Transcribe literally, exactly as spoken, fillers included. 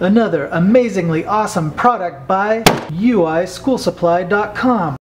Another amazingly awesome product by U I School Supply dot com.